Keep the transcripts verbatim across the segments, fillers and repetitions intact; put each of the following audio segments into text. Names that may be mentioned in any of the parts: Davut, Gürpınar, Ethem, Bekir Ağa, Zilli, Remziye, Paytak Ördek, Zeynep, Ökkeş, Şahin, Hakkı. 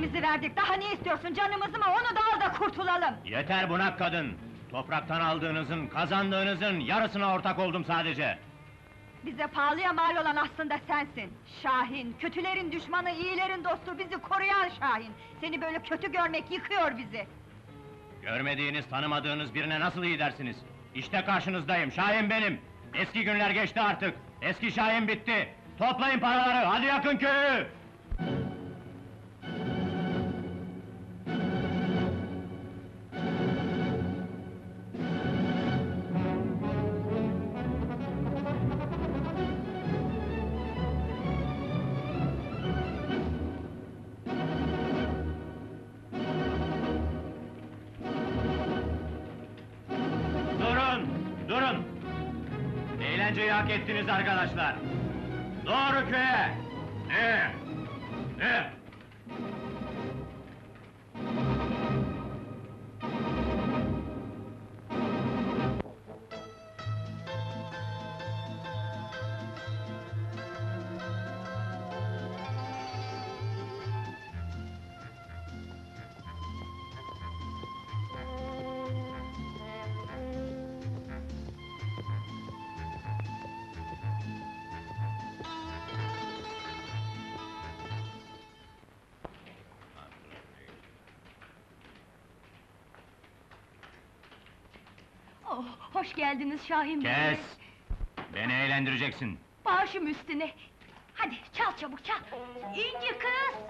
Elimizi verdik, daha ne istiyorsun? Canımızı mı? Onu da al da kurtulalım! Yeter bunak kadın! Topraktan aldığınızın, kazandığınızın yarısına ortak oldum sadece! Bize pahalıya mal olan aslında sensin! Şahin, kötülerin düşmanı, iyilerin dostu, bizi koruyan Şahin! Seni böyle kötü görmek yıkıyor bizi! Görmediğiniz, tanımadığınız birine nasıl iyi dersiniz? İşte karşınızdayım, Şahin benim! Eski günler geçti artık! Eski Şahin bitti! Toplayın paraları, hadi yakın köyü! Eğlenceyi hak ettiniz arkadaşlar! Doğru köye! Ne? Ne? Oh, hoş geldiniz Şahin Bey! Kes! Beni eğlendireceksin! Başım üstüne! Hadi, çal çabuk, çal! İnci kız!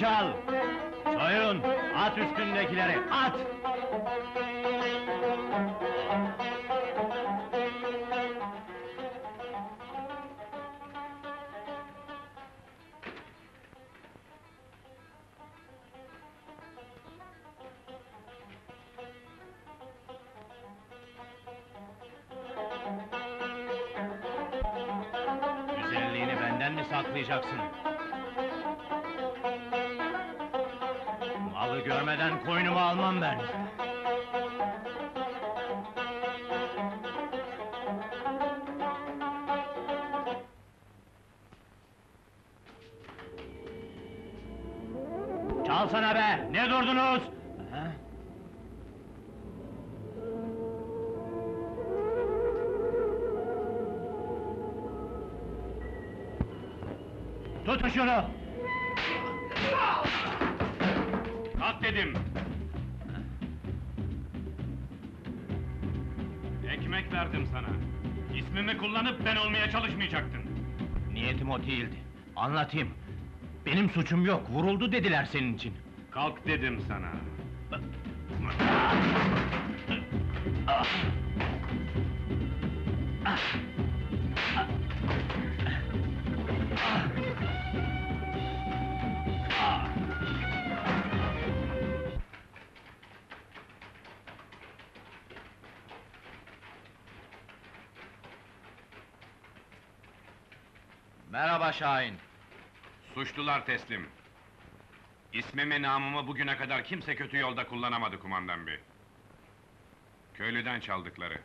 Çal! Soyun! At üstündekileri, at! Güzelliğini benden mi saklayacaksın? Alı görmeden koynumu almam ben! Çalsana be! Ne durdunuz? Ha? Tutun şunu! Kalk dedim! Ekmek verdim sana! İsmimi kullanıp ben olmaya çalışmayacaktın! Niyetim o değildi! Anlatayım! Benim suçum yok, vuruldu dediler senin için! Kalk dedim sana! Ah! Ah! Merhaba Şahin! Suçlular teslim! İsmimi, namımı bugüne kadar kimse kötü yolda kullanamadı kumandan bey! Köylüden çaldıkları,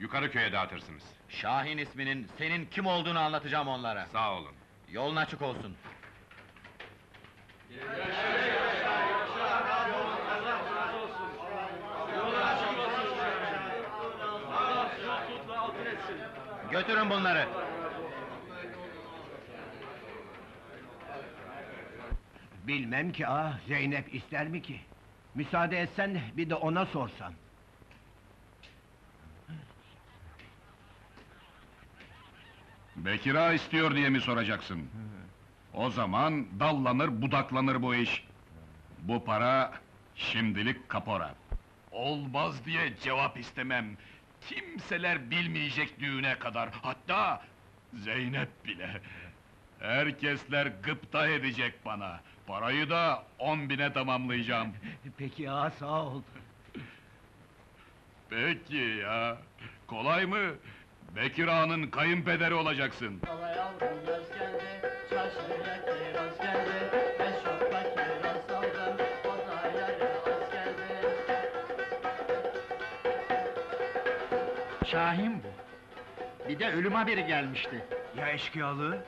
yukarı köye dağıtırsınız! Şahin isminin, senin kim olduğunu anlatacağım onlara! Sağ olun! Yolun açık olsun! Götürün bunları! Bilmem ki ah, Zeynep ister mi ki? Müsaade etsen, bir de ona sorsan. Bekir Ağa istiyor diye mi soracaksın? O zaman dallanır, budaklanır bu iş. Bu para, şimdilik kapora. Olmaz diye cevap istemem. Kimseler bilmeyecek düğüne kadar, hatta Zeynep bile. Herkesler gıpta edecek bana. Parayı da on bine tamamlayacağım. Peki ağa, sağ ol! Peki ya! Kolay mı? Bekir Ağa'nın kayınpederi olacaksın! Kolay aldım, göz geldi, çarşıya kiraz geldi, beş hafta kiraz aldım, odaylara az geldi. Şahin bu! Bir de ölüm haberi gelmişti. Ya eşkıyalığı?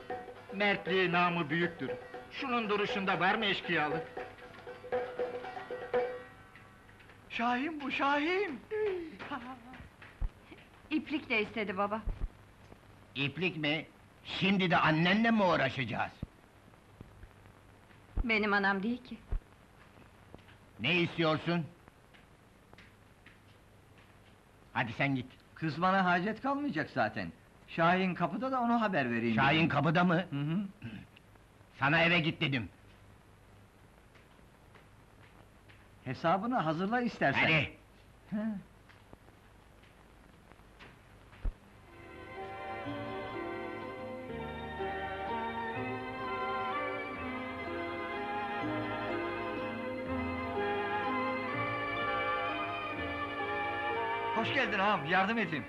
Mertliği, namı büyüktür. Şunun duruşunda var mı eşkıyalık? Şahin bu, Şahin! İplik de istedi baba. İplik mi? Şimdi de annenle mi uğraşacağız? Benim anam değil ki. Ne istiyorsun? Hadi sen git. Kızmana hacet kalmayacak zaten. Şahin kapıda da ona haber vereyim. Şahin dedim. Kapıda mı? Hı hı. Sana eve git dedim. Hesabını hazırla istersen. Hadi! Hı. Hoş geldin ağam, yardım edeyim.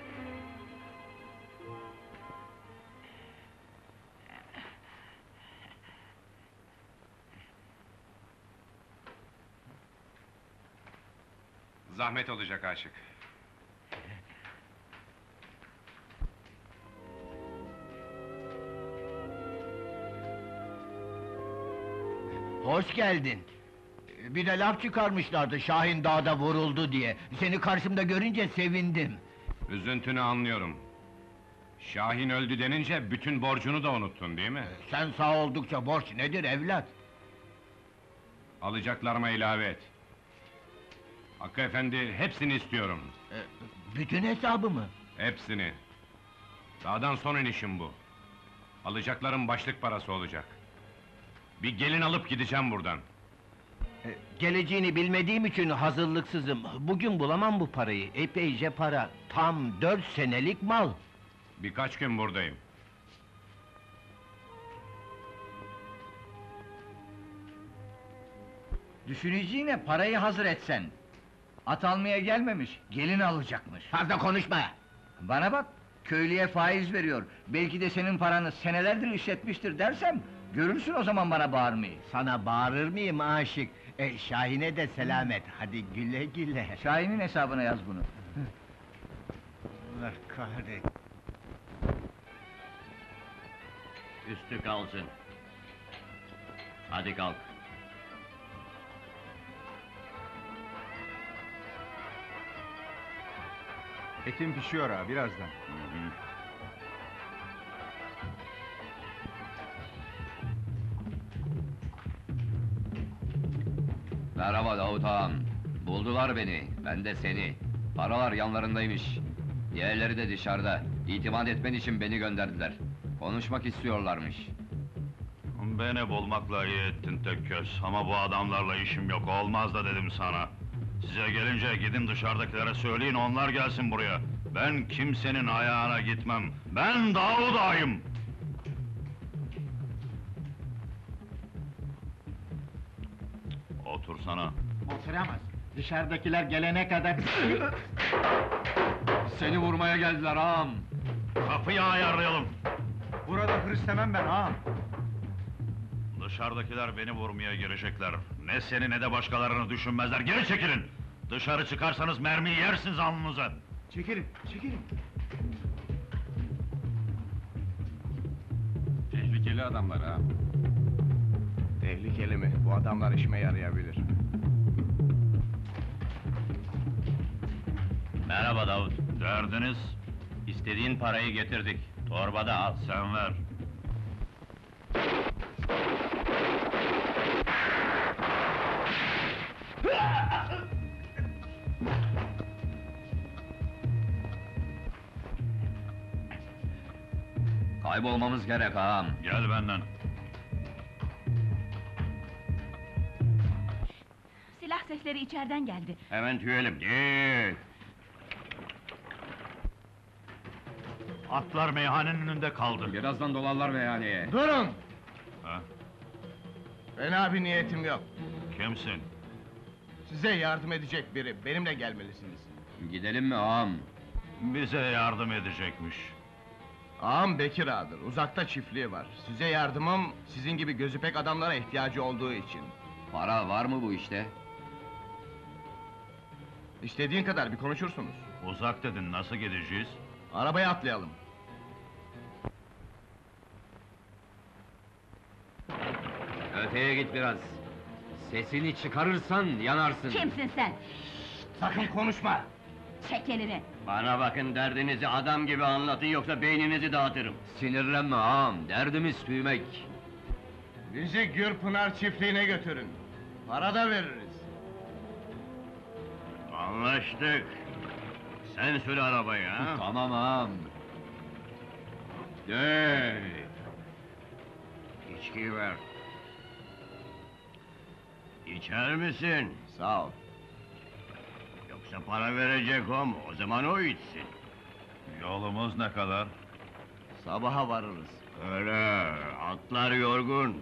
Zahmet olacak aşık. Hoş geldin. Bir de laf çıkarmışlardı, Şahin dağda vuruldu diye. Seni karşımda görünce sevindim. Üzüntünü anlıyorum. Şahin öldü denince bütün borcunu da unuttun değil mi? Sen sağ oldukça borç nedir evlat? Alacaklarıma ilave et. Hakkı efendi, hepsini istiyorum. E, bütün hesabı mı? Hepsini. Dağdan son inişim bu. Alacaklarım başlık parası olacak. Bir gelin alıp gideceğim buradan. E, geleceğini bilmediğim için hazırlıksızım. Bugün bulamam bu parayı. Epeyce para, tam dört senelik mal. Birkaç gün buradayım. Düşüneceğine parayı hazır etsen. At almaya gelmemiş, gelin alacakmış. Fazla konuşma! Bana bak, köylüye faiz veriyor. Belki de senin paranı senelerdir işletmiştir dersem, görürsün o zaman bana bağırmayı. Sana bağırır mıyım aşık? E, Şahin'e de selamet, hadi güle güle! Şahin'in hesabına yaz bunu. Allah kahretsin! Üstü kalsın! Hadi kalk! Etim pişiyor ha, birazdan. Hı hı. Merhaba Davut ağam. Buldular beni, ben de seni. Paralar yanlarındaymış. Diğerleri de dışarıda. İtimat etmen için beni gönderdiler. Konuşmak istiyorlarmış. Beni bulmakla iyi ettin tek göz. Ama bu adamlarla işim yok, olmaz da dedim sana. Size gelince gidin dışarıdakilere söyleyin, onlar gelsin buraya. Ben kimsenin ayağına gitmem. Ben Davut ağayım. Otursana. Oturamaz. Dışarıdakiler gelene kadar... Seni vurmaya geldiler ağam. Kapıyı ayarlayalım. Burada hırs demem ben ağam. Dışarıdakiler beni vurmaya girecekler. Ne seni ne de başkalarını düşünmezler, geri çekilin! Dışarı çıkarsanız mermiyi yersiniz alnınıza! Çekilin, çekilin! Tehlikeli adamlar ha! Tehlikeli mi? Bu adamlar işime yarayabilir. Merhaba Davut! Derdiniz? İstediğin parayı getirdik, torbada al! Sen ver! Kaybolmamız gerek ağam. Gel benden. Silah sesleri içeriden geldi. Hemen tüyelim. Git. Atlar meyhanenin önünde kaldı. Birazdan dolarlar meyhaneye. Durun! Ha? Fena bir niyetim yok. Kimsin? Size yardım edecek biri, benimle gelmelisiniz. Gidelim mi ağam? Bize yardım edecekmiş. Ağam Bekir Ağa'dır, uzakta çiftliği var. Size yardımım, sizin gibi gözü pek adamlara ihtiyacı olduğu için. Para var mı bu işte? İstediğin kadar bir konuşursunuz. Uzak dedin, nasıl gideceğiz? Arabaya atlayalım. Öteye git biraz. Sesini çıkarırsan yanarsın. Kimsin sen? Şşt, sakın konuşma! Çek elini! Bana bakın, derdinizi adam gibi anlatın, yoksa beyninizi dağıtırım. Sinirlenme ağam, derdimiz tüymek. Bizi Gürpınar çiftliğine götürün. Para da veririz. Anlaştık. Sen sür arabayı ha? Tamam ağam. Hey! İçkiyi ver. İçer misin? Sağ ol. Yoksa para verecek o mu? O zaman o içsin. Yolumuz ne kadar? Sabaha varırız. Öyle, atlar yorgun.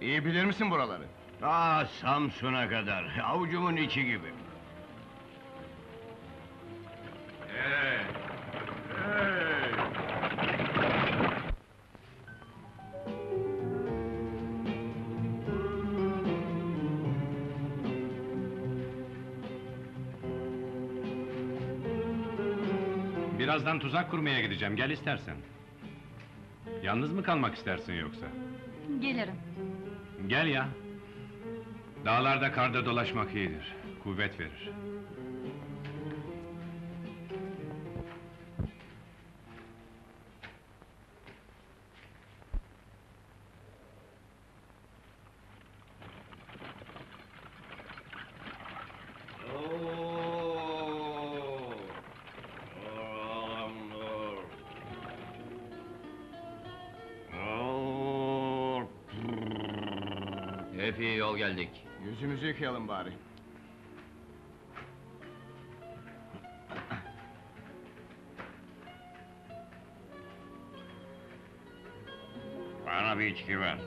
İyi bilir misin buraları? Aa, Samsun'a kadar, avucumun içi gibi. Hey! Hey! Birazdan tuzak kurmaya gideceğim, gel istersen. Yalnız mı kalmak istersin yoksa? Gelirim. Gel ya! Dağlarda karda dolaşmak iyidir, kuvvet verir. İyi yol geldik. Yüzümüzü yıkayalım bari. Bana bir içki ver.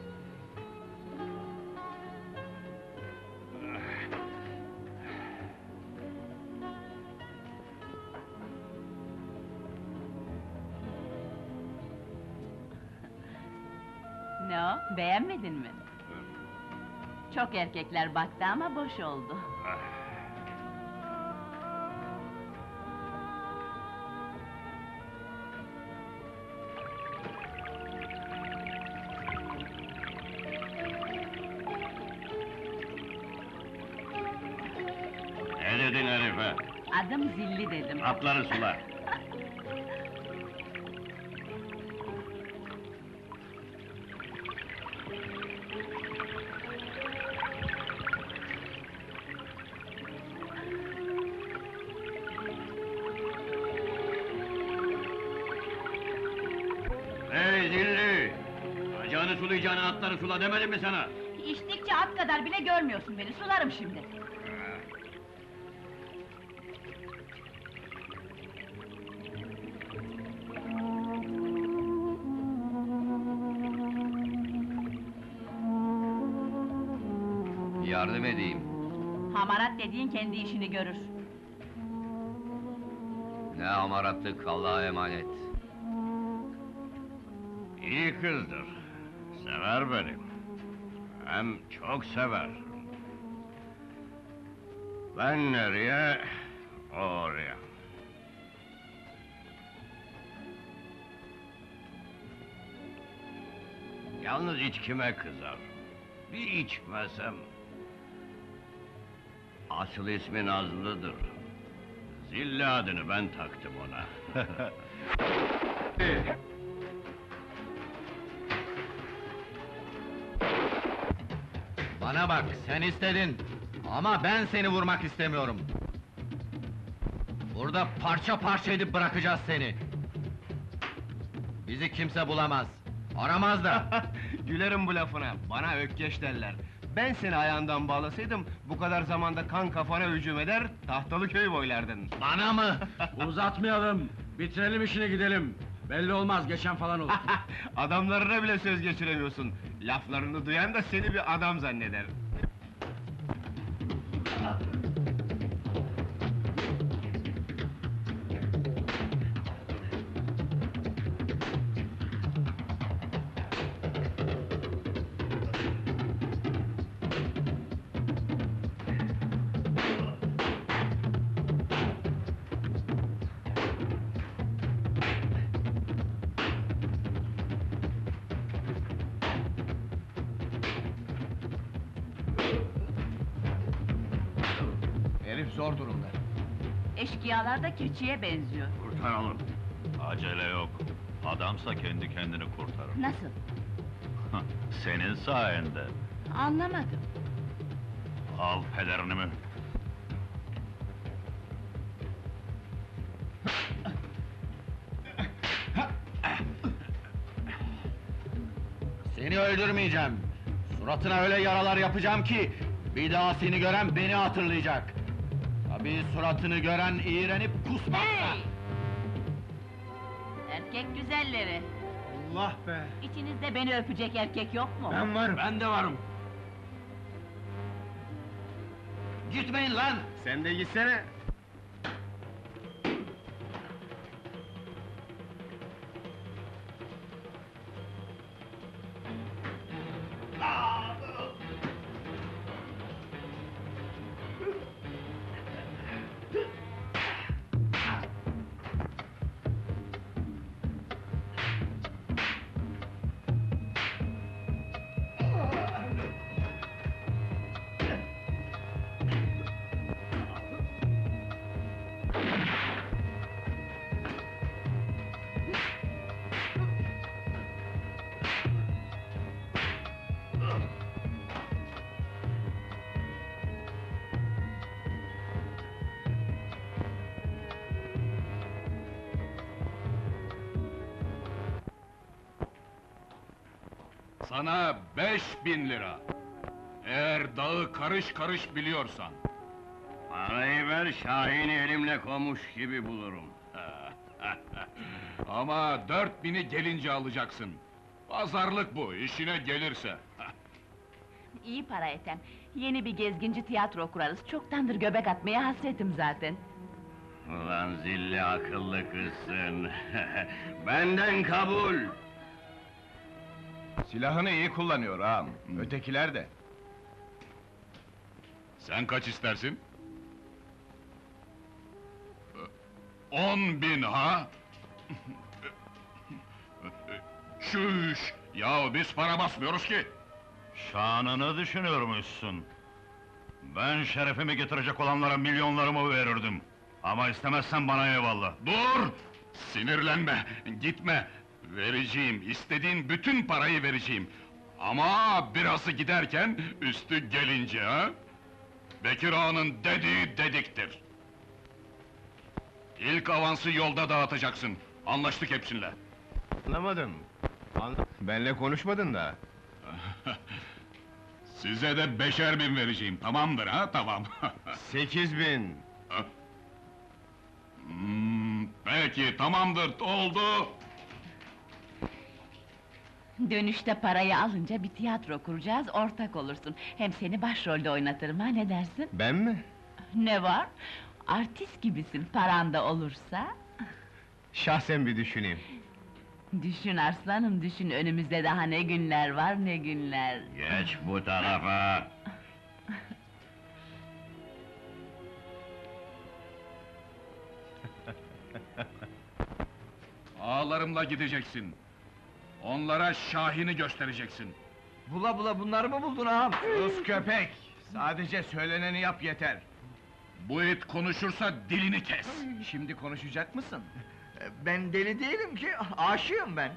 Ne o, beğenmedin mi? Çok erkekler baktı ama boş oldu. Ne dedin herife? Adım Zilli dedim. Atları sular. Sulayacağına atları sula demedim mi sana? İçtikçe at kadar bile görmüyorsun beni, sularım şimdi! Yardım edeyim! Hamarat dediğin kendi işini görür! Ne hamaratlık, Allah'a emanet! İyi kızdır! Sever beni, hem çok sever. Ben nereye, o oraya. Yalnız içkime kızar. Bir içmesem... Asıl ismi Nazlı'dır. Zilli adını ben taktım ona. Bana bak, sen istedin! Ama ben seni vurmak istemiyorum! Burada parça parça edip bırakacağız seni! Bizi kimse bulamaz, aramaz da! Gülerim bu lafına, bana ökkeş derler! Ben seni ayağından bağlasaydım, bu kadar zamanda kan kafana hücum eder, tahtalı köy boylardın! Bana mı? Uzatmayalım, bitirelim işini gidelim! Belli olmaz, geçen falan olur! Adamlarına bile söz geçiremiyorsun! Laflarını duyan da seni bir adam zanneder! zor durumda. Eşkıyalar da kirçiye benziyor. Kurtaralım. Acele yok. Adamsa kendi kendini kurtarır. Nasıl? Senin sayende. Anlamadım. Al pelerinimi. Seni öldürmeyeceğim. Suratına öyle yaralar yapacağım ki bir daha seni gören beni hatırlayacak. Tabii suratını gören iğrenip kusmazsa. Hey! Erkek güzelleri. Allah be! İçinizde beni öpecek erkek yok mu? Ben varım. Ben de varım. Gitmeyin lan! Sen de gitsene! Sana beş bin lira! Eğer dağı karış karış biliyorsan! Parayı ver, Şahin'i elimle komuş gibi bulurum! Ama dört bini gelince alacaksın! Pazarlık bu, işine gelirse! İyi para Ethem! Yeni bir gezginci tiyatro kurarız, çoktandır göbek atmaya hasretim zaten! Ulan zilli akıllı kızsın! Benden kabul! Silahını iyi kullanıyor ağam, ötekiler de. Sen kaç istersin? On bin ha? Çüş! Yahu biz para basmıyoruz ki! Şanını düşünürmüşsün. Ben şerefimi getirecek olanlara milyonlarımı verirdim. Ama istemezsen bana eyvallah. Dur! Sinirlenme, gitme! Vereceğim, istediğin bütün parayı vereceğim. Ama birası giderken, üstü gelince ha? Bekir Ağa'nın dediği dediktir. İlk avansı yolda dağıtacaksın. Anlaştık hepsinle. Anlamadım. Anla... Benle konuşmadın da. Size de beşer bin vereceğim, tamamdır ha? Tamam. Sekiz bin. Hmm, peki, tamamdır, oldu. Dönüşte parayı alınca bir tiyatro kuracağız, ortak olursun. Hem seni başrolde oynatırım ha, ne dersin? Ben mi? Ne var? Artist gibisin, paran da olursa... Şahsen bir düşüneyim. Düşün aslanım, düşün, önümüzde daha ne günler var, ne günler! Geç bu tarafa! Ağalarımla gideceksin. Onlara Şahin'i göstereceksin. Bula bula bunları mı buldun ağam? Sus köpek! Sadece söyleneni yap yeter. Bu it konuşursa dilini kes! Şimdi konuşacak mısın? Ben deli değilim ki, aşığım ben!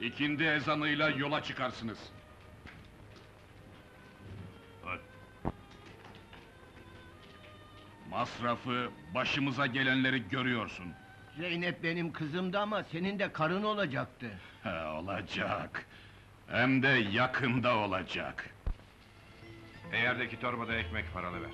İkindi ezanıyla yola çıkarsınız. Masrafı, başımıza gelenleri görüyorsun. Zeynep benim kızımdı ama senin de karın olacaktı. Ha, olacak. Hem de yakında olacak. Eğerdeki torbada ekmek paranı ver.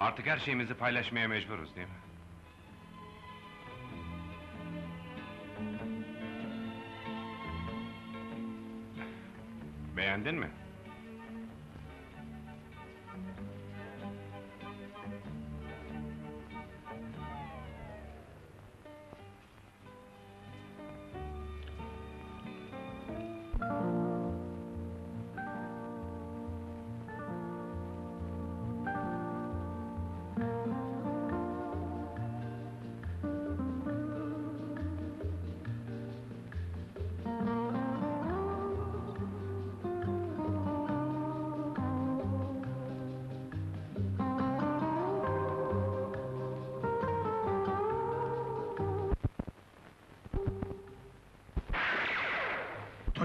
Artık her şeyimizi paylaşmaya mecburuz, değil mi? Beğendin mi?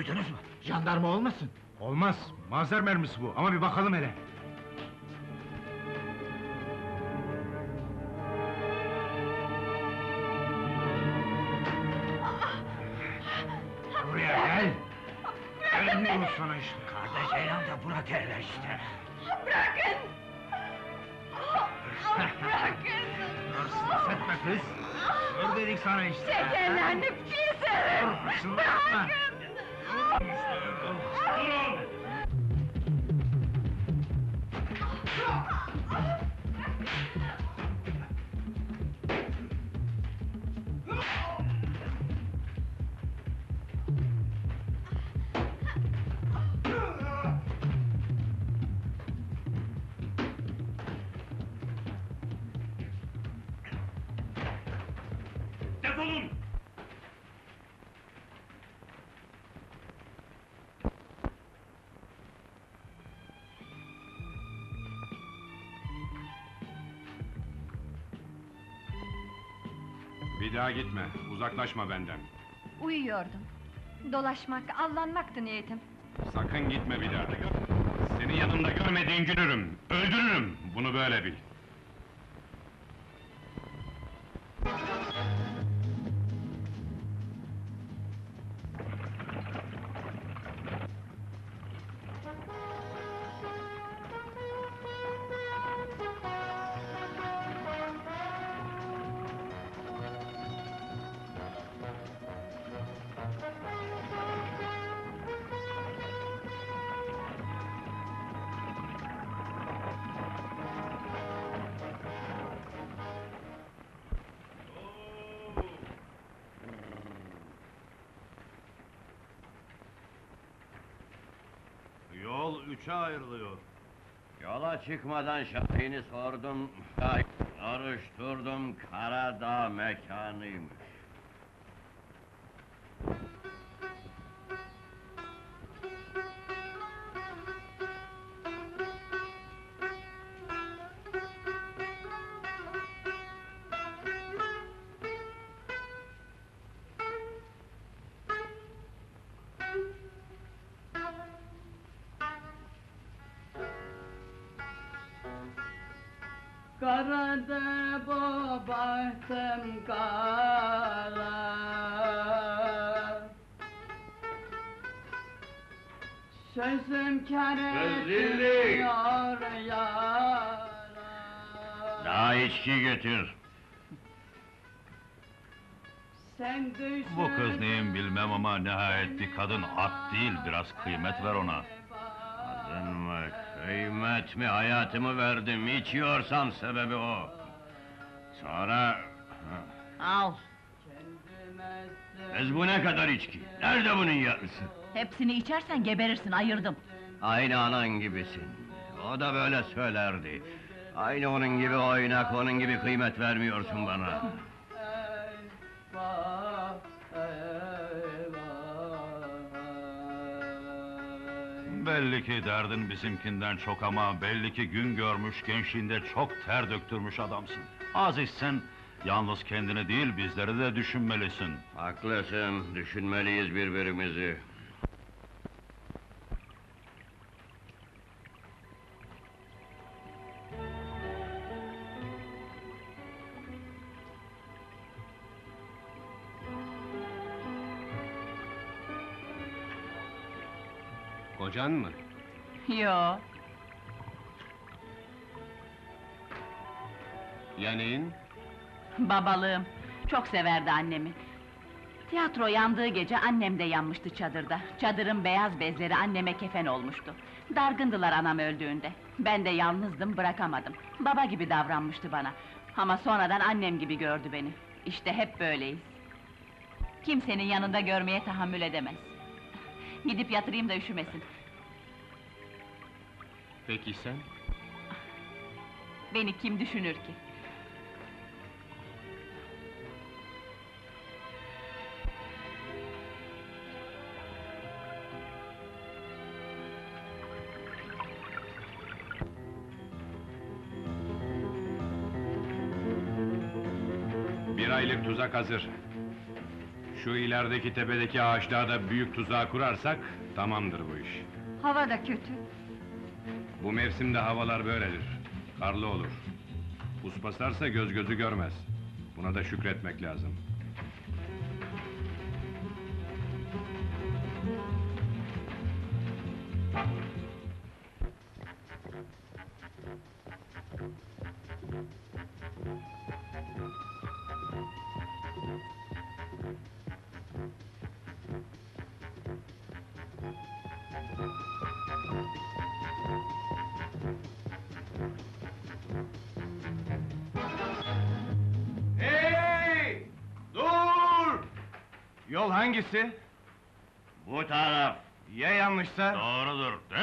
Duydunuz mu? Jandarma olmasın? Olmaz, mazer mermisi bu ama bir bakalım hele. Buraya gel! Bırakın beni! Sana işte. Karda Ceylan da buna derler işte. Bırakın! Bırakın! Hırsız etme kız! Dur dedik sana işte! Şekerlerini bir severim! Bırakın! Bırakın! Bir daha gitme, uzaklaşma benden! Uyuyordum! Dolaşmak, avlanmaktı niyetim! Sakın gitme bir daha! Seni yanımda görmediğin günürüm, öldürürüm! Bunu böyle bil! Yol üçe ayrılıyor. Yola çıkmadan Şahin'i sordum, soruşturdum, Karadağ mekanıymış. Karada baktım kara, sözüm kâr etmiyor yara. Daha içki götür. Sen bu kız neyim bilmem ama nihayet bir kadın, at değil, biraz kıymet ver ona. Kadın mı? Kıymet mi? Hayatımı verdim, içiyorsam sebebi o! Sonra... Al! Kız bu ne kadar içki? Nerede bunun yarısı? Hepsini içersen geberirsin, ayırdım! Aynı anan gibisin! O da böyle söylerdi! Aynı onun gibi oynak, onun gibi kıymet vermiyorsun bana! Belli ki derdin bizimkinden çok ama belli ki gün görmüş, gençliğinde çok ter döktürmüş adamsın. Azizsen, yalnız kendini değil bizleri de düşünmelisin. Haklısın, düşünmeliyiz birbirimizi. Kocan mı? Yoo! Ya neyin? Babalığım! Çok severdi annemi. Tiyatro yandığı gece annem de yanmıştı çadırda. Çadırın beyaz bezleri anneme kefen olmuştu. Dargındılar anam öldüğünde. Ben de yalnızdım, bırakamadım. Baba gibi davranmıştı bana. Ama sonradan annem gibi gördü beni. İşte hep böyleyiz. Kimsenin yanında görmeye tahammül edemez. Gidip yatırayım da üşümesin. Peki sen? Beni kim düşünür ki? Bir aylık tuzak hazır. Şu ilerideki tepedeki ağaçlarda büyük tuzağı kurarsak tamamdır bu iş. Hava da kötü. Bu mevsimde havalar böyledir. Karlı olur. Pus basarsa göz gözü görmez. Buna da şükretmek lazım. Yol hangisi? Bu taraf. Ya yanlışsa? Doğrudur. De!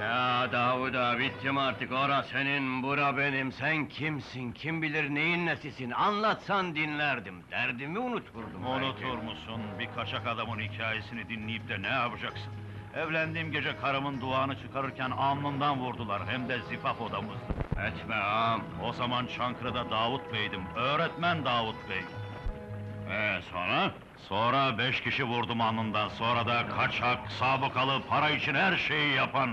Ya Davuda, bittim artık. Ora senin, bura benim. Sen kimsin? Kim bilir neyin nesisin? Anlatsan dinlerdim. Derdimi unuturdum. Unutur musun? Bir kaşak adamın hikayesini dinleyip de ne yapacaksın? Evlendiğim gece karımın duanı çıkarırken alnından vurdular, hem de zifaf odamızdı. Etme ağam! O zaman Çankırı'da Davut Bey'dim, öğretmen Davut Bey. Ee, sonra? Sonra beş kişi vurdum alnından, sonra da kaçak, sabıkalı, para için her şeyi yapan...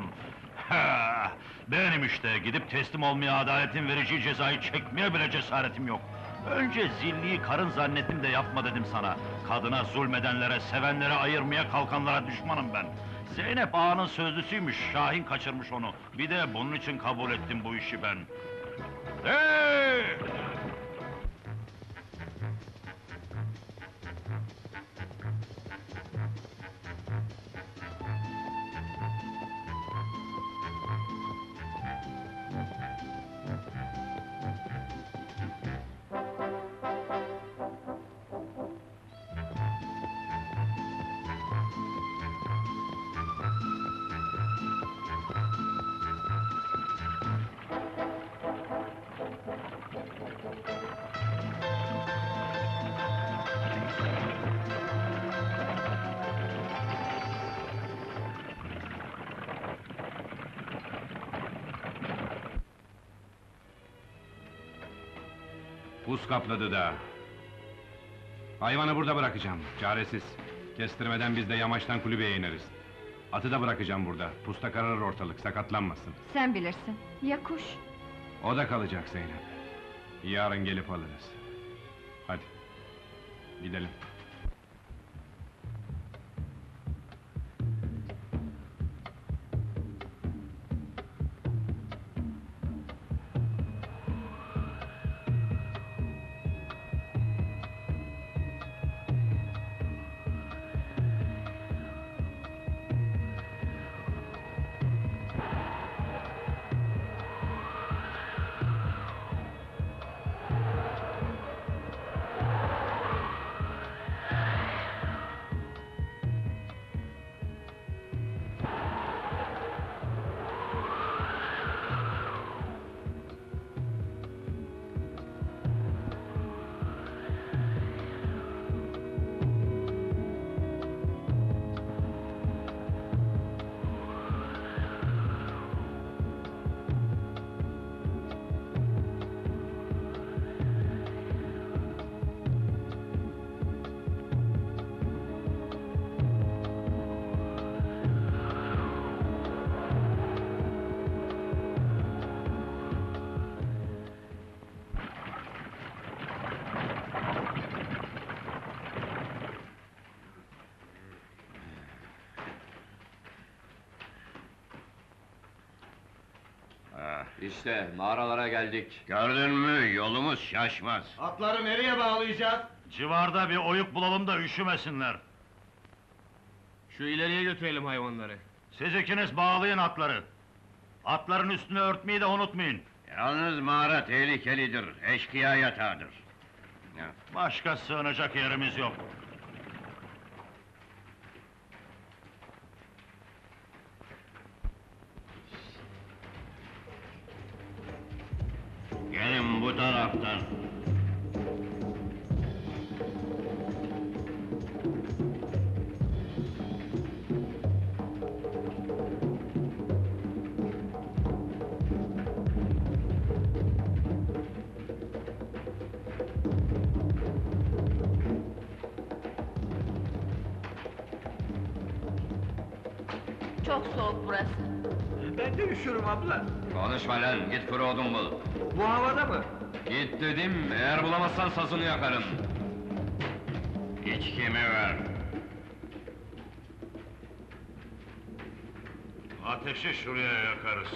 Benim işte, gidip teslim olmaya, adaletin vereceği cezayı çekmeye bile cesaretim yok. Önce Zilli'yi karın zannettim de yapma dedim sana. Kadına zulmedenlere, sevenlere ayırmaya kalkanlara düşmanım ben. Zeynep ağanın sözlüsüymüş, Şahin kaçırmış onu. Bir de bunun için kabul ettim bu işi ben. Hey! Pus kapladı da. Hayvanı burada bırakacağım, çaresiz. Kestirmeden biz de yamaçtan kulübeye ineriz. Atı da bırakacağım burada, pusta kararır ortalık, sakatlanmasın. Sen bilirsin, ya kuş? O da kalacak Zeynep. Yarın gelip alırız. Hadi, gidelim. İşte mağaralara geldik. Gördün mü? Yolumuz şaşmaz. Atları nereye bağlayacağız? Civarda bir oyuk bulalım da üşümesinler. Şu ileriye götürelim hayvanları. Siz ikiniz bağlayın atları. Atların üstünü örtmeyi de unutmayın. Yalnız mağara tehlikelidir, eşkıya yatağıdır. Başka sığınacak yerimiz yok. Gelin bu taraftan. Çok soğuk burası. Ben de üşürüm abla. Konuşma lan, git kuru odun bul. Bu havada mı? Git dedim, eğer bulamazsan sazını yakarım. İçkimi ver. Ateşi şuraya yakarız.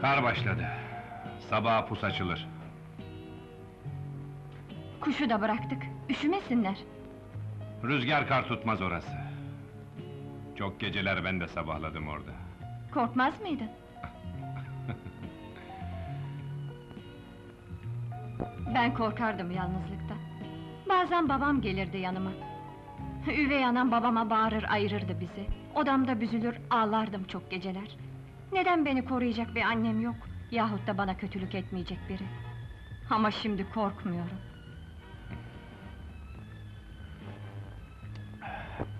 Kar başladı. Sabaha pus açılır. Kuşu da bıraktık, üşümesinler. Rüzgar kar tutmaz orası. Çok geceler ben de sabahladım orada. Korkmaz mıydın? Ben korkardım yalnızlıkta. Bazen babam gelirdi yanıma. Üvey anam babama bağırır ayırırdı bizi. Odamda büzülür ağlardım çok geceler. Neden beni koruyacak bir annem yok? Yahut da bana kötülük etmeyecek biri. Ama şimdi korkmuyorum.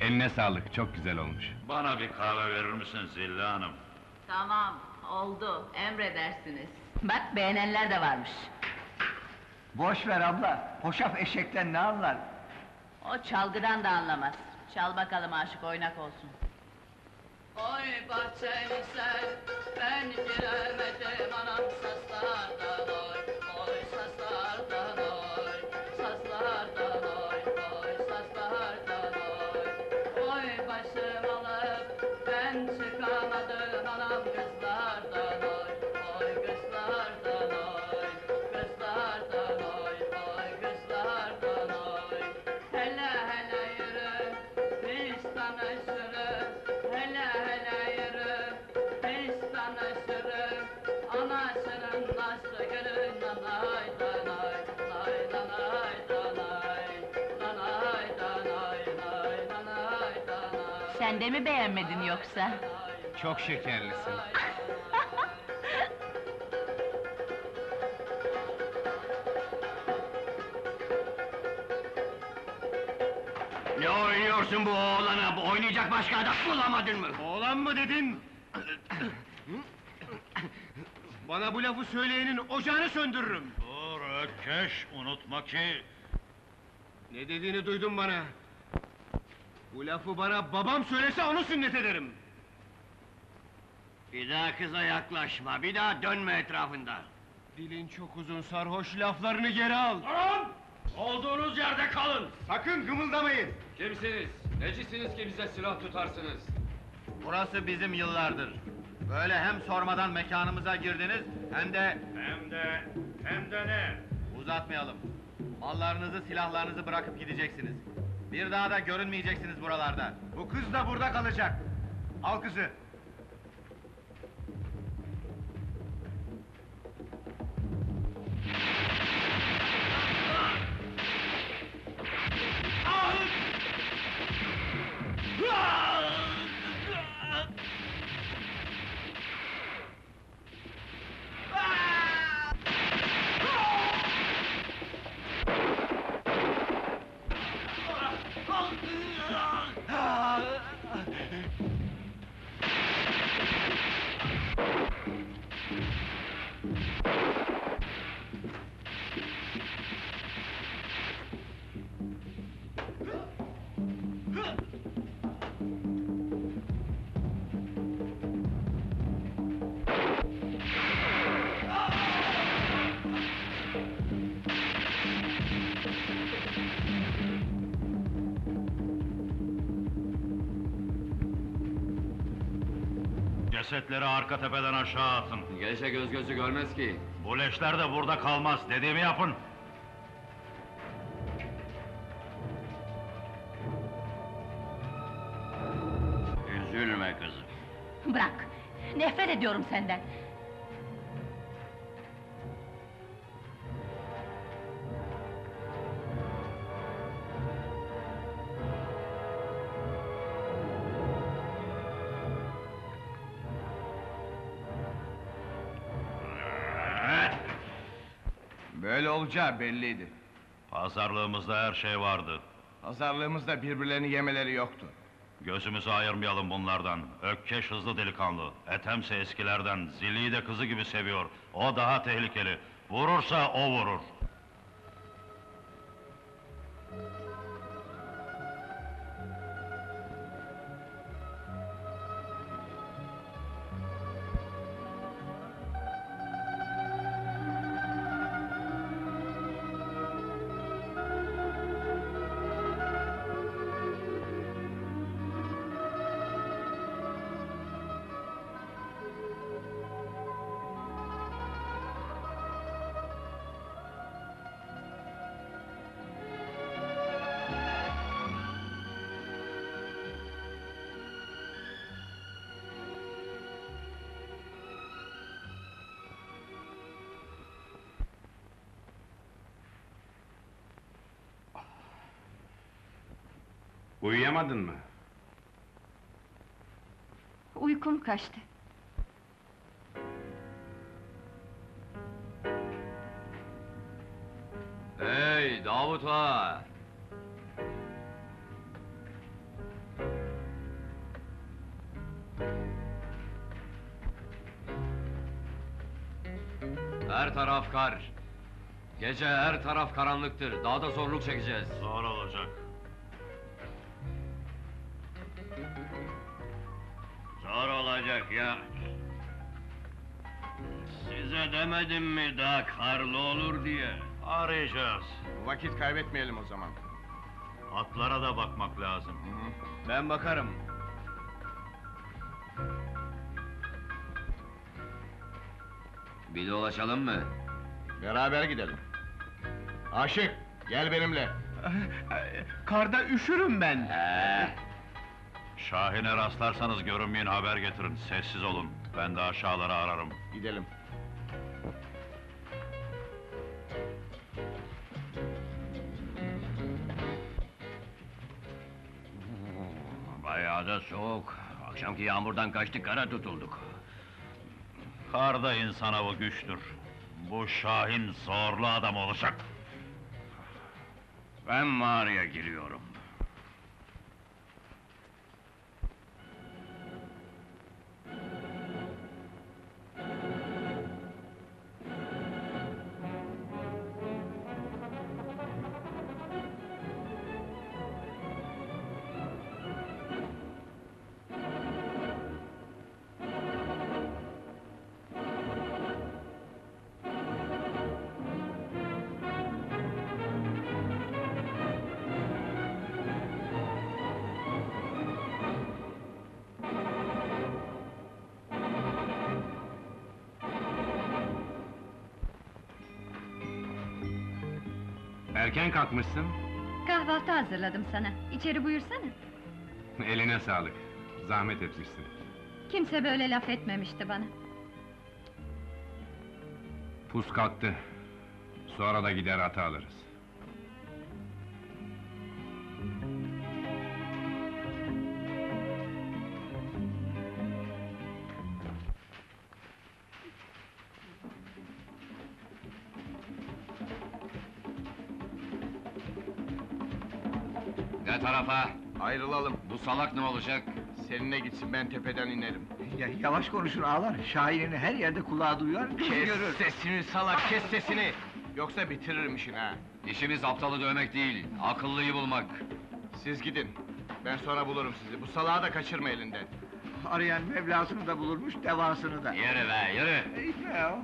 Eline sağlık, çok güzel olmuş. Bana bir kahve verir misin Zilli hanım? Tamam, oldu. Emredersiniz. Bak, beğenenler de varmış. Boş ver abla, hoşaf eşekten ne anlar? O çalgıdan da anlamaz. Çal bakalım aşık, oynak olsun. Oy bahçeni sen, ben giremedim anam sazlardan oy, oy sazlardan oy, sazlardan oy, oy sazlardan oy. Oy başım alıp, ben çıkamadım anam kızlardan oy, oy kızlardan oy, kızlardan oy, oy kızlardan oy. Hele hele yürü, biz tanışırız. Hele hele yürü, biz tanışırız. Anasının nasıl gülün nanay danay, nay nanay danay, nanay danay, nay nanay danay. Sen de mi beğenmedin yoksa? Çok şekerlisin. Ne oynuyorsun bu oğlana? Bu oynayacak başka adam bulamadın mı? Oğlan mı dedin? Bana bu lafı söyleyenin ocağını söndürürüm. Dur Ökkeş, unutma ki... Ne dediğini duydun bana. Bu lafı bana babam söylese onu sünnet ederim. Bir daha kıza yaklaşma, bir daha dönme etrafında. Dilin çok uzun sarhoş, laflarını geri al. Durun! Olduğunuz yerde kalın! Sakın kımıldamayın! Kimsiniz? Necisiniz ki bize silah tutarsınız? Burası bizim yıllardır. Böyle hem sormadan mekanımıza girdiniz, hem de... Hem de... Hem de ne? Uzatmayalım. Mallarınızı, silahlarınızı bırakıp gideceksiniz. Bir daha da görünmeyeceksiniz buralarda. Bu kız da burada kalacak. Al kızı! Cesetleri arka tepeden aşağı atın. Gece göz gözü görmez ki. Bu leşler de burada kalmaz, dediğimi yapın. Üzülme kızım. Bırak! Nefret ediyorum senden! Böyle olacağı belliydi. Pazarlığımızda her şey vardı. Pazarlığımızda birbirlerini yemeleri yoktu. Gözümüzü ayırmayalım bunlardan. Ökkeş hızlı delikanlı, Ethem'se eskilerden, Zilli'yi de kızı gibi seviyor. O daha tehlikeli. Vurursa o vurur. Uyuyamadın mı? Uykum kaçtı. Hey Davut ağa! Her taraf kar! Gece her taraf karanlıktır, daha da zorluk çekeceğiz. Zor olacak. Zor olacak ya! Size demedim mi daha karlı olur diye? Arayacağız! Vakit kaybetmeyelim o zaman! Atlara da bakmak lazım! Hı-hı. Ben bakarım! Bir dolaşalım mı? Beraber gidelim! Aşık! Gel benimle! Karda üşürüm ben! Ee. Şahin'e rastlarsanız görünmeyin, haber getirin, sessiz olun. Ben de aşağılara ararım. Gidelim. Bayağı da soğuk. Akşamki yağmurdan kaçtık, kara tutulduk. Kar da insana bu güçtür. Bu Şahin zorlu adam olacak. Ben mağaraya giriyorum. Erken kalkmışsın. Kahvaltı hazırladım sana, içeri buyursana. Eline sağlık, zahmet etmişsin. Kimse böyle laf etmemişti bana. Pus kalktı, sonra da gider ata alırız. Ne tarafa? Ayrılalım! Bu salak ne olacak? Seninle gitsin, ben tepeden inerim. Ya, yavaş konuşun ağalar, Şahin'in her yerde kulağı duyar, kes görür! Kes sesini salak, kes sesini! Yoksa bitiririm işini ha! İşimiz aptalı dövmek değil, akıllıyı bulmak! Siz gidin, ben sonra bulurum sizi, bu salağı da kaçırma elinden! Arayan Mevlasını da bulurmuş, devasını da! Yürü be, yürü! Gitme ya!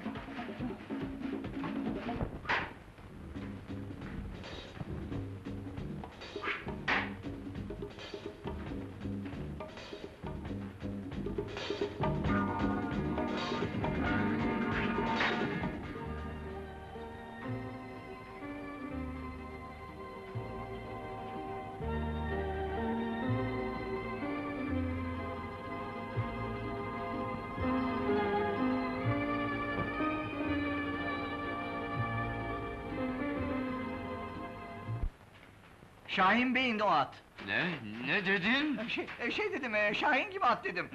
Şahin Bey'in de o at! Ne? Ne dedin? Şey, şey dedim, Şahin gibi at dedim!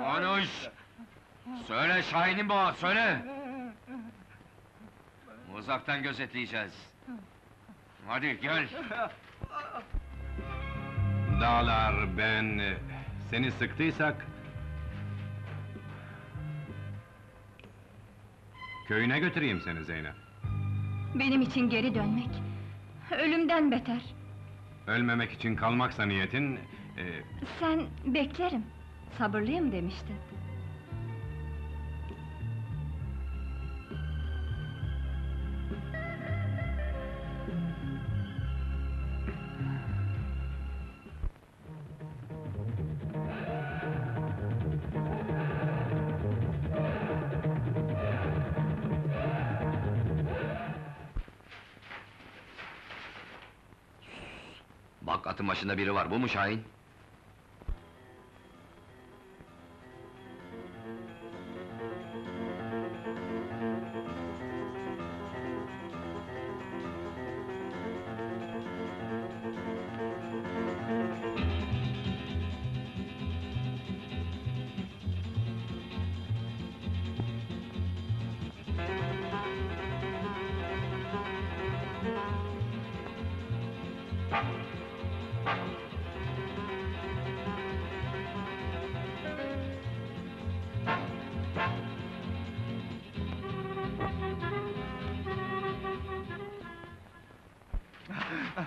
Konuş! Söyle, Şahin'in bu at, söyle! Uzaktan gözetleyeceğiz! Hadi, gel! Dağlar, ben... Seni sıktıysak... Köyüne götüreyim seni Zeynep. Benim için geri dönmek, ölümden beter. Ölmemek için kalmaksa niyetin... E... Sen beklerim, sabırlıyım demiştin. Bak, atın başında biri var, bu mu Şahin?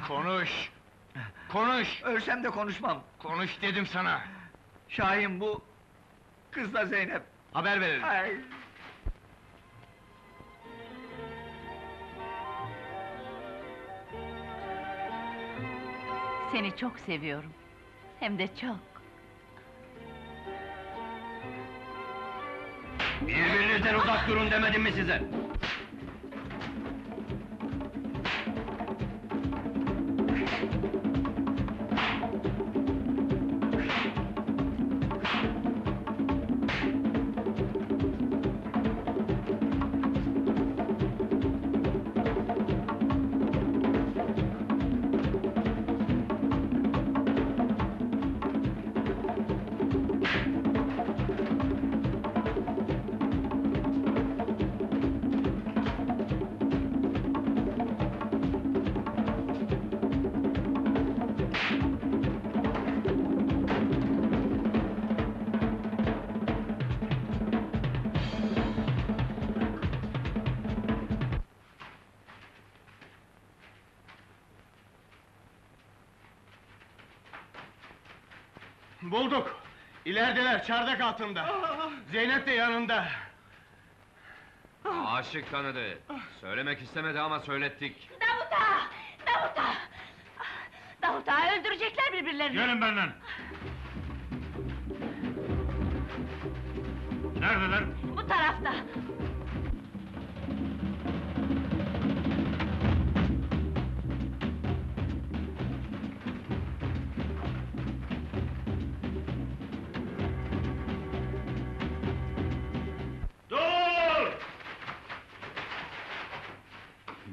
Konuş! Konuş! Ölsem de konuşmam! Konuş dedim sana! Şahin bu... Kızla Zeynep! Haber verelim! Ay. Seni çok seviyorum! Hem de çok! Birbirinizden uzak durun demedim mi size? Bulduk! İlerideler, çardak altında! Aa! Zeynep de yanında! Aşık tanıdı! Söylemek istemedi ama söylettik! Davut'a! Davut'a! Davut'a öldürecekler birbirlerini! Gelin benden! Neredeler? Bu tarafta!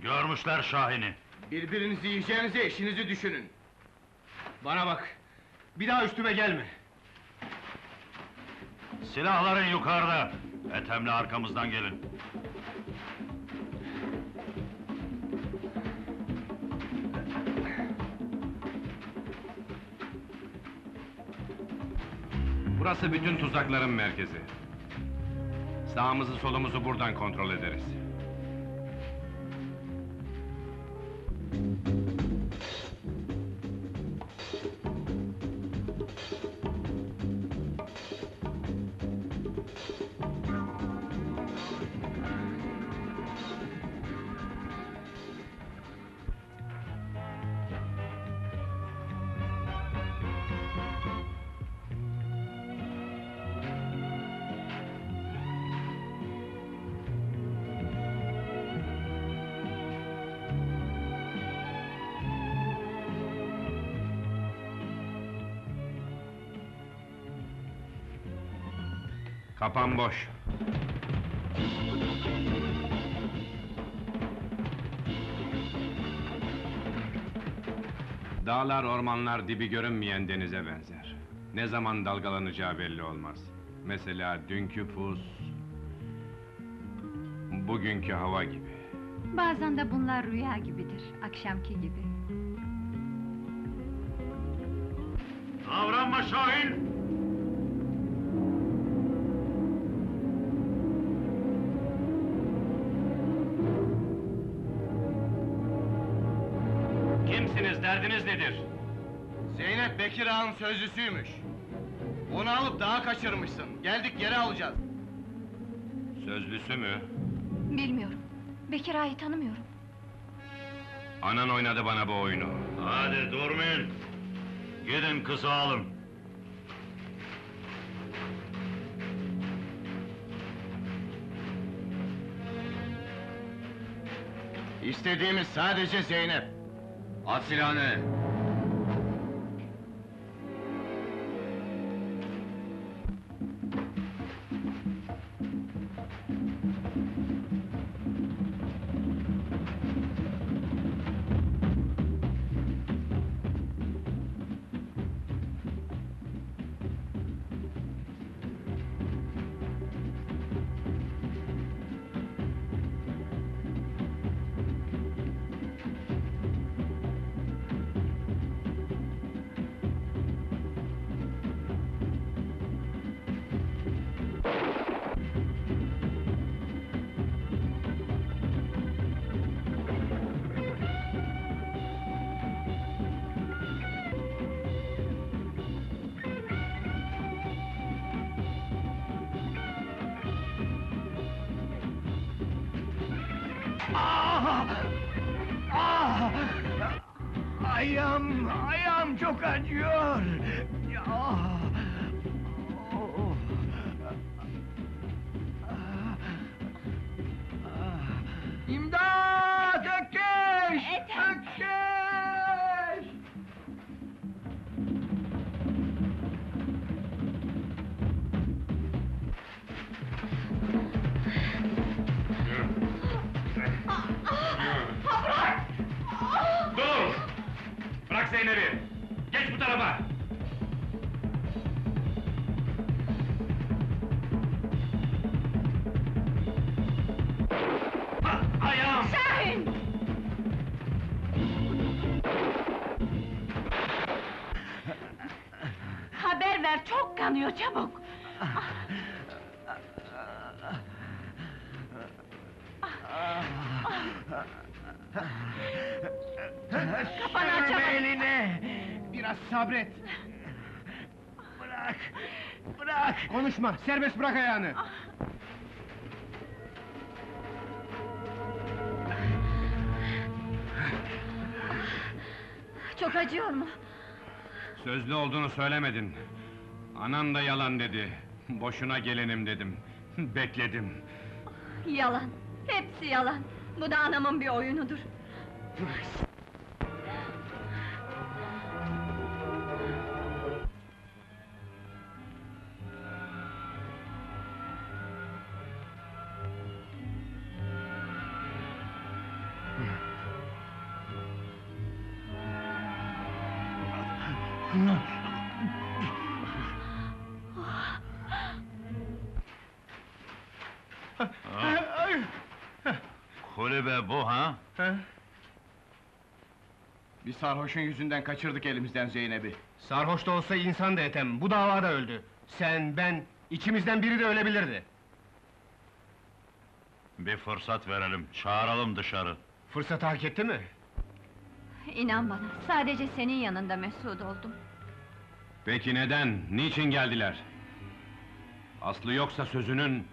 Görmüşler Şahin'i! Birbirinizi yiyeceğinize işinizi düşünün! Bana bak! Bir daha üstüme gelme! Silahların yukarıda! Ethem'le arkamızdan gelin! Burası bütün tuzakların merkezi! Sağımızı solumuzu buradan kontrol ederiz! Kapan boş! Dağlar, ormanlar dibi görünmeyen denize benzer. Ne zaman dalgalanacağı belli olmaz. Mesela dünkü pus... bugünkü hava gibi. Bazen de bunlar rüya gibidir, akşamki gibi. Davranma Şahin! derdiniz nedir? Zeynep Bekir Ağa'nın sözlüsüymüş. Onu alıp dağa kaçırmışsın, geldik geri alacağız. Sözlüsü mü? Bilmiyorum, Bekir Ağa'yı tanımıyorum. Anan oynadı bana bu oyunu. Hadi durmayın! Gidin kısa alın! İstediğimiz sadece Zeynep! At silahını! Ayağım, ayağım çok acıyor! Ah! Oh! İmdat! Ökkeş! Ökkeş! Dur! Bırak Zeynep'i! Geç bu tarafa! Ha, ayağım! Şahin! Haber ver, çok kanıyor, çabuk! Kafanı açamam! Eline! Biraz sabret! Bırak! Bırak! Konuşma, serbest bırak ayağını! Çok acıyor mu? Sözlü olduğunu söylemedin. Anan da yalan dedi. Boşuna gelinim dedim. Bekledim. Yalan! Hepsi yalan! Bu da anamın bir oyunudur. Kulübe bu ha? He? Bir sarhoşun yüzünden kaçırdık elimizden Zeynep'i. Sarhoş da olsa insan da Ethem, bu davada öldü. Sen, ben, içimizden biri de ölebilirdi. Bir fırsat verelim, çağıralım dışarı. Fırsatı hak etti mi? İnan bana, sadece senin yanında mesut oldum. Peki neden, niçin geldiler? Aslı yoksa sözünün,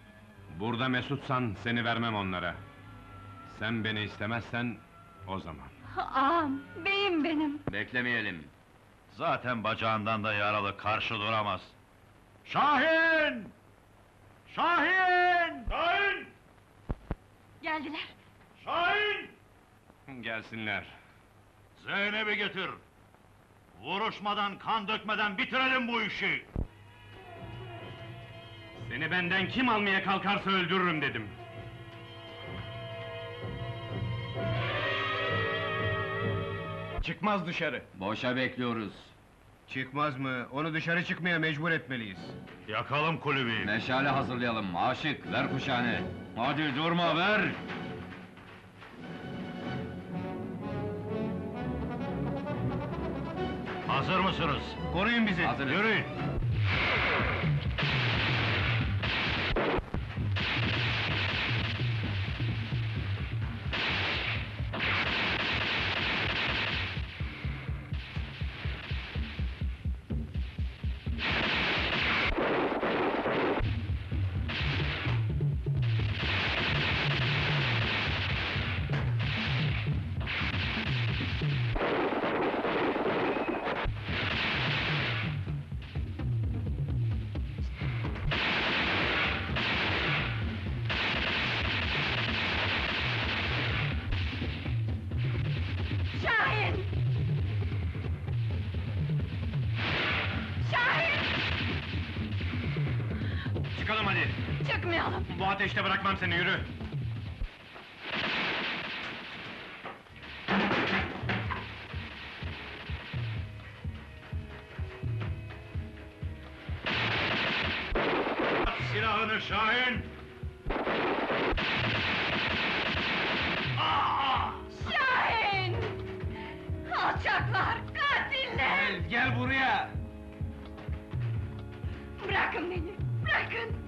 burada mesutsan seni vermem onlara. Sen beni istemezsen, o zaman. Ağam, beyim benim! Beklemeyelim! Zaten bacağından da yaralı, karşı duramaz! Şahin! Şahin! Şahin! Geldiler! Şahin! Gelsinler! Zeynep'i getir! Vuruşmadan, kan dökmeden bitirelim bu işi! Seni benden kim almaya kalkarsa öldürürüm dedim! Çıkmaz dışarı! Boşa bekliyoruz! Çıkmaz mı? Onu dışarı çıkmaya mecbur etmeliyiz! Yakalım kulübü! Meşale hazırlayalım, aşık! Ver kuşağını! Hadi durma, ver! Hazır mısınız? Koruyun bizi! Hazırız. Yürüyün! Çıkalım hadi! Çıkmayalım! Bu ateşte bırakmam seni, yürü! At silahını Şahin! Aa! Şahin! Alçaklar, katiller! Gel, gel buraya! Bırakın beni, bırakın!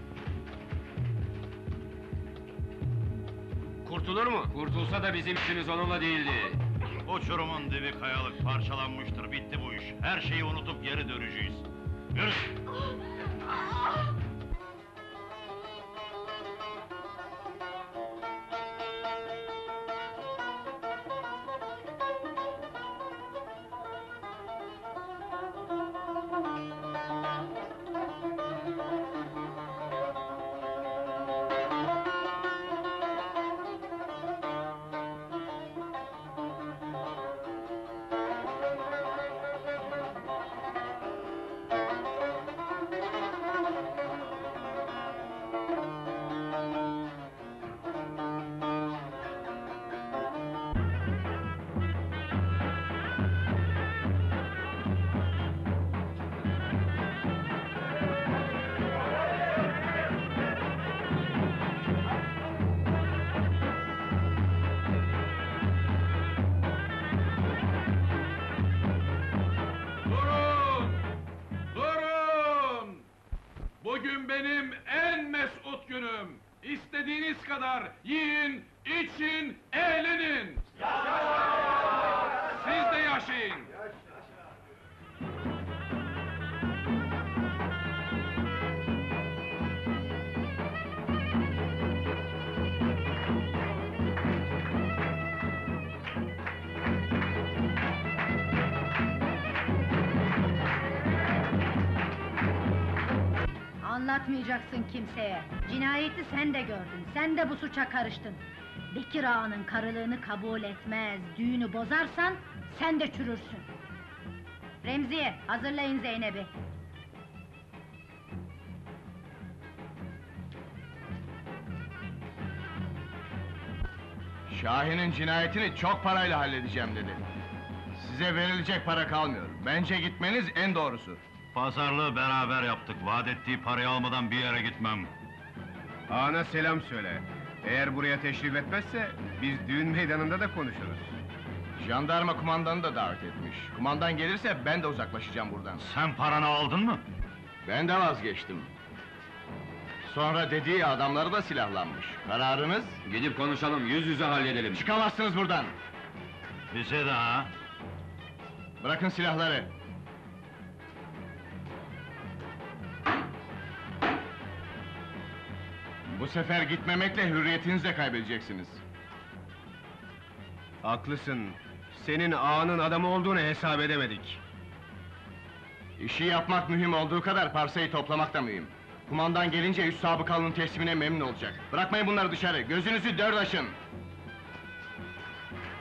Kurtulur mu? Kurtulsa da bizim işimiz onunla değildi. Uçurumun dibi kayalık, parçalanmıştır, bitti bu iş. Her şeyi unutup geri döneceğiz. Yürü! Yiyin, için, eğlenin! Siz de yaşayın! Anlatmayacaksın kimseye! Cinayeti sen de gördün, sen de bu suça karıştın! Bekir Ağa'nın karılığını kabul etmez, düğünü bozarsan sen de çürürsün! Remziye, hazırlayın Zeynep'i! Şahin'in cinayetini çok parayla halledeceğim dedi. Size verilecek para kalmıyor, bence gitmeniz en doğrusu! Pazarlığı beraber yaptık, vaat ettiği parayı almadan bir yere gitmem! Ağana selam söyle! Eğer buraya teşrif etmezse, biz düğün meydanında da konuşuruz. Jandarma kumandanı da davet etmiş. Kumandan gelirse, ben de uzaklaşacağım buradan. Sen paranı aldın mı? Ben de vazgeçtim. Sonra dediği adamları da silahlanmış. Kararınız? Gidip konuşalım, yüz yüze halledelim. Çıkamazsınız buradan! Bize de ha! Bırakın silahları! Bu sefer gitmemekle hürriyetinizi de kaybedeceksiniz. Haklısın. Senin ağanın adamı olduğunu hesap edemedik. İşi yapmak mühim olduğu kadar parsayı toplamak da mühim. Kumandan gelince üst sabıkalının teslimine memnun olacak. Bırakmayın bunları dışarı, gözünüzü dört açın!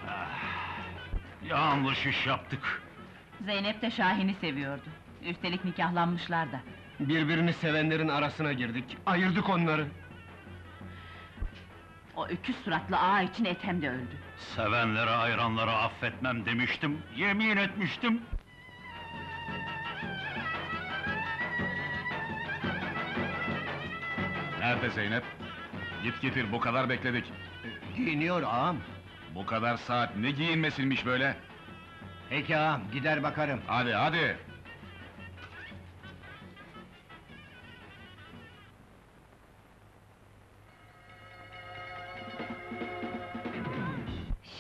Ah, yanlış iş yaptık. Zeynep de Şahin'i seviyordu. Üstelik nikahlanmışlar da. Birbirini sevenlerin arasına girdik, ayırdık onları. O öküz suratlı ağa için Ethem de öldü. Sevenlere ayıranları affetmem demiştim, yemin etmiştim! Nerede Zeynep? Git getir, bu kadar bekledik. Giyiniyor ağam. Bu kadar saat ne giyinmesinmiş böyle? Peki ağam, gider bakarım. Hadi, hadi!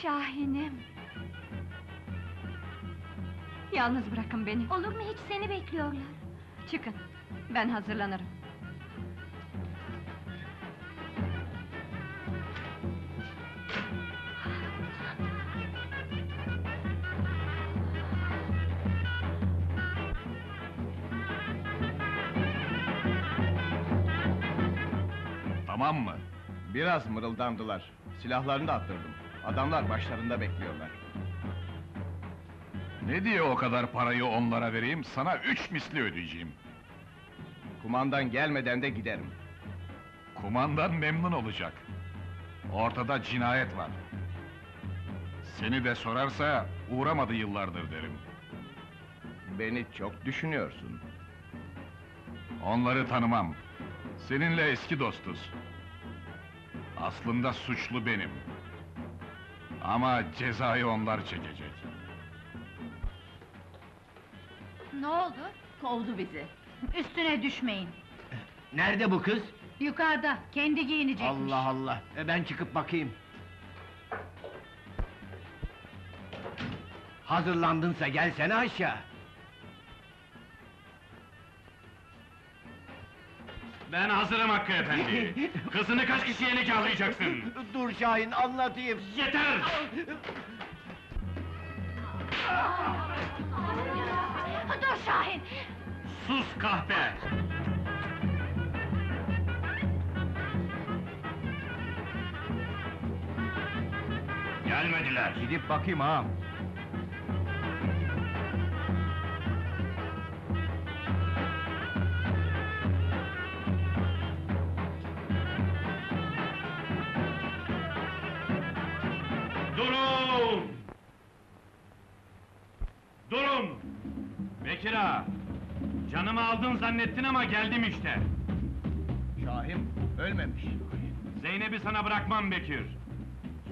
Şahinim! Yalnız bırakın beni! Olur mu, hiç seni bekliyorlar! Çıkın, ben hazırlanırım! Tamam mı? Biraz mırıldandılar, silahlarını da attırdım. Adamlar başlarında bekliyorlar. Ne diye o kadar parayı onlara vereyim, sana üç misli ödeyeceğim! Kumandan gelmeden de giderim. Kumandan memnun olacak. Ortada cinayet var. Seni de sorarsa uğramadı yıllardır derim. Beni çok düşünüyorsun. Onları tanımam. Seninle eski dostuz. Aslında suçlu benim. Ama cezayı onlar çekecek. Ne oldu? Kovdu bizi. Üstüne düşmeyin. Nerede bu kız? Yukarıda, kendi giyinecekmiş. Allah Allah! E ben çıkıp bakayım. Hazırlandınsa gelsene aşağı! Ben hazırım Hakkı efendi! Kızını kaç kişiye nikahlayacaksın? Dur Şahin, anlatayım! Yeter! Dur Şahin! Sus kahpe! Gelmediler! Gidip bakayım ağam! Durun! Durun! Bekir Ağa! Canımı aldın zannettin ama geldim işte! Şahin ölmemiş! Zeynep'i sana bırakmam Bekir!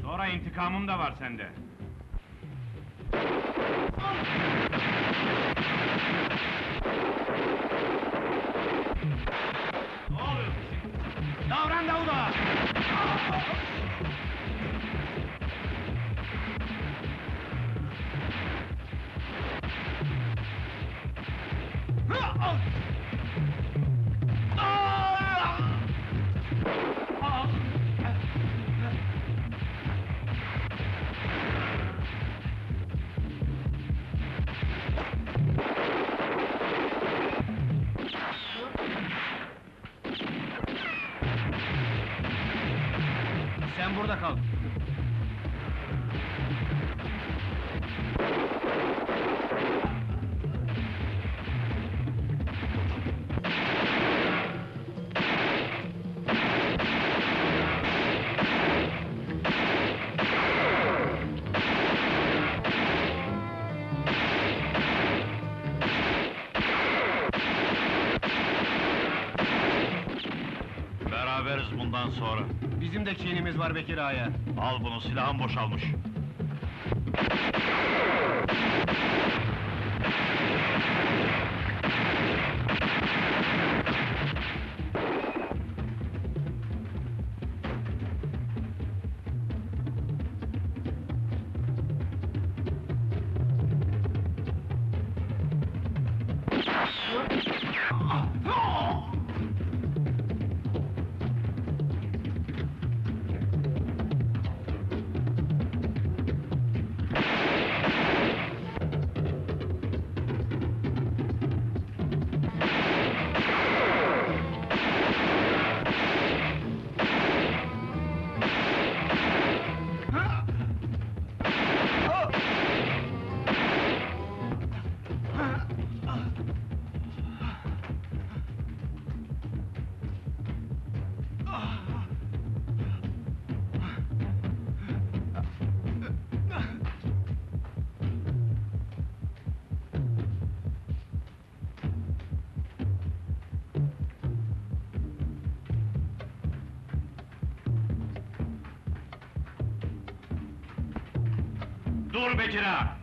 Sonra intikamım da var sende! Ne oluyor? Davran Davut'a! Sen burada kal. Beraberiz bundan sonra. Bizim de kinimiz var Bekir Ağa'ya. Al bunu, silahım boşalmış. Dur Bekir Ağa!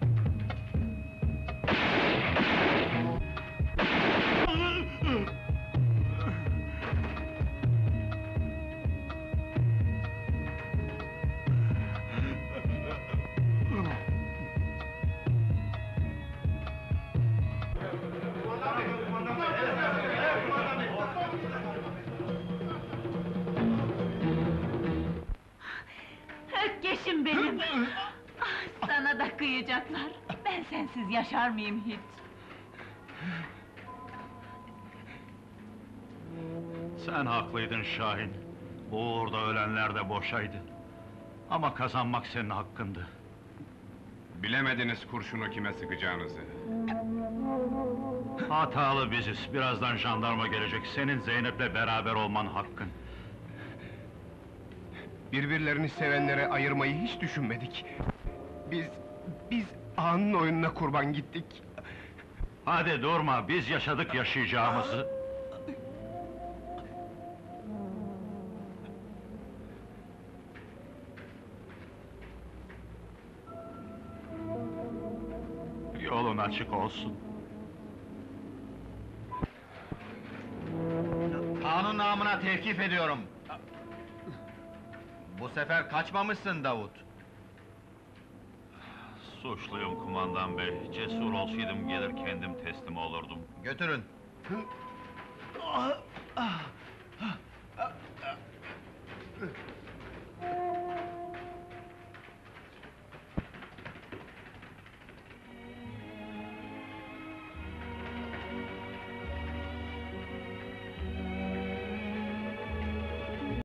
Ökkeşim benim! Sana da kıyacaklar! Ben sensiz yaşar mıyım hiç? Sen haklıydın Şahin! Uğur'da ölenler de boşaydı. Ama kazanmak senin hakkındı. Bilemediniz kurşunu kime sıkacağınızı. Hatalı biziz, birazdan jandarma gelecek. Senin Zeynep'le beraber olman hakkın. Birbirlerini sevenlere ayırmayı hiç düşünmedik. Biz, biz ağanın oyununa kurban gittik. Hadi durma, biz yaşadık yaşayacağımızı. Yolun açık olsun. Kanun namına tevkif ediyorum. Bu sefer kaçmamışsın Davut. Suçluyum kumandan bey. Cesur olsaydım gelir kendim teslim olurdum. Götürün.